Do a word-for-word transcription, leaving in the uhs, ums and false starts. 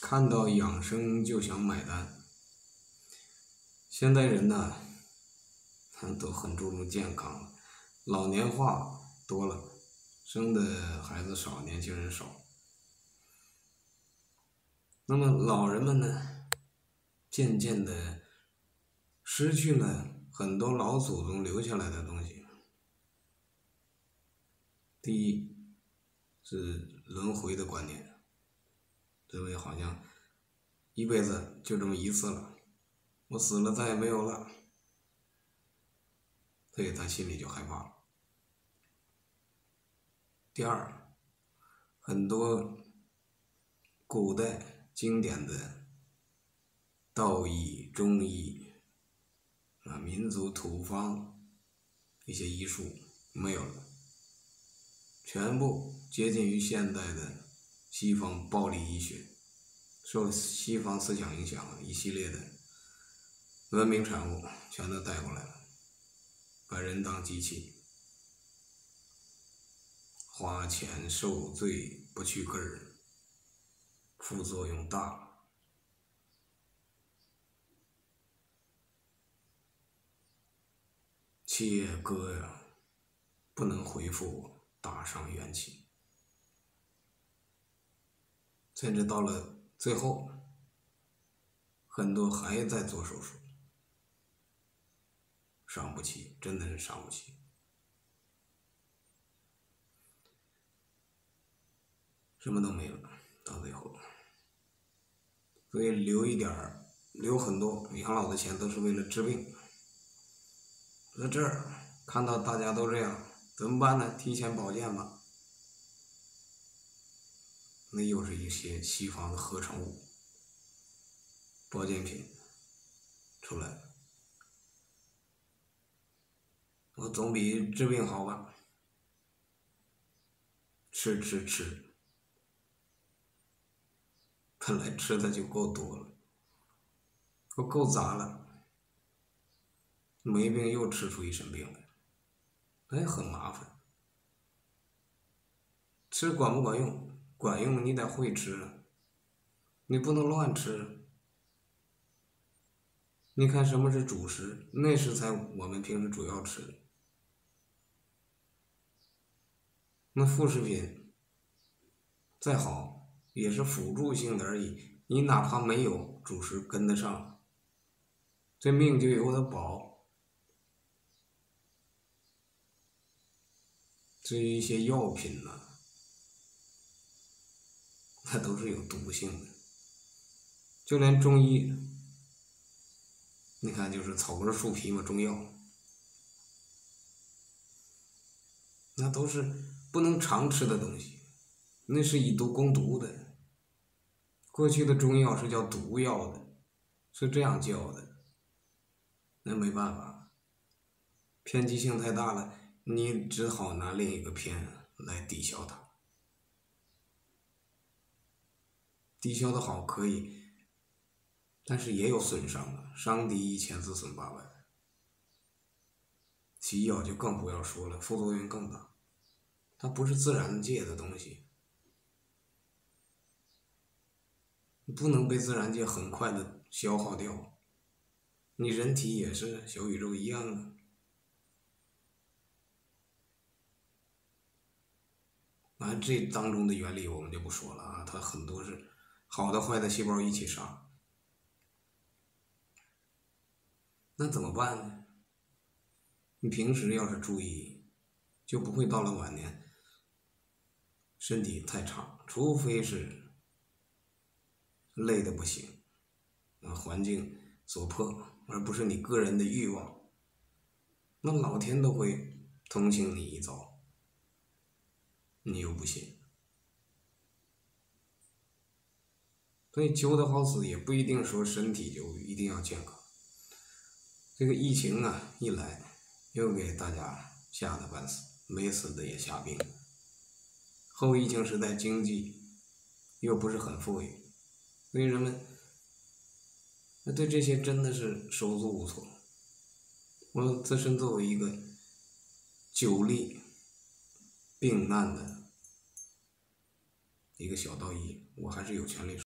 看到养生就想买单。现代人呢，都很注重健康了，老年化多了，生的孩子少，年轻人少。那么老人们呢，渐渐的失去了很多老祖宗留下来的东西。第一是轮回的观念，认为好像一辈子就这么一次了，我死了再也没有了，所以他心里就害怕了。第二，很多古代经典的道医、中医啊、民族土方一些医术没有了，全部接近于现代的西方暴力医学，受西方思想影响，一系列的文明产物全都带过来了，把人当机器，花钱受罪不去根儿，副作用大了。切割呀、啊，不能回复。大伤元气，甚至到了最后，很多还在做手术，伤不起，真的是伤不起。什么都没了，到最后，所以留一点儿，留很多养老的钱都是为了治病。在这儿看到大家都这样。怎么办呢？提前保健吧，那又是一些西方的合成物、保健品出来了，我总比治病好吧？吃吃吃，本来吃的就够多了，都够杂了，没病又吃出一身病来。哎，很麻烦。吃管不管用？管用你得会吃，你不能乱吃。你看什么是主食，那是才我们平时主要吃。那副食品再好也是辅助性的而已，你哪怕没有主食跟得上，这命就有的保。至于一些药品呢、啊，那都是有毒性的，就连中医，你看就是草根树皮嘛，中药，那都是不能常吃的东西，那是以毒攻毒的。过去的中药是叫毒药的，是这样叫的，那没办法，偏激性太大了。你只好拿另一个偏来抵消它，抵消的好可以，但是也有损伤的，伤敌一千自损八百，西药就更不要说了，副作用更大，它不是自然界的东西，不能被自然界很快的消耗掉，你人体也是小宇宙一样啊。啊，这当中的原理我们就不说了啊，它很多是好的坏的细胞一起杀，那怎么办呢？你平时要是注意，就不会到了晚年身体太差，除非是累得不行啊，环境所迫，而不是你个人的欲望，那老天都会同情你一遭。你又不信，所以求得好死也不一定说身体就一定要健康。这个疫情啊一来，又给大家吓得半死，没死的也吓病。后疫情时代经济又不是很富裕，所以人们那对这些真的是手足无措。我自身作为一个久历病难的一个小道医，我还是有权利说。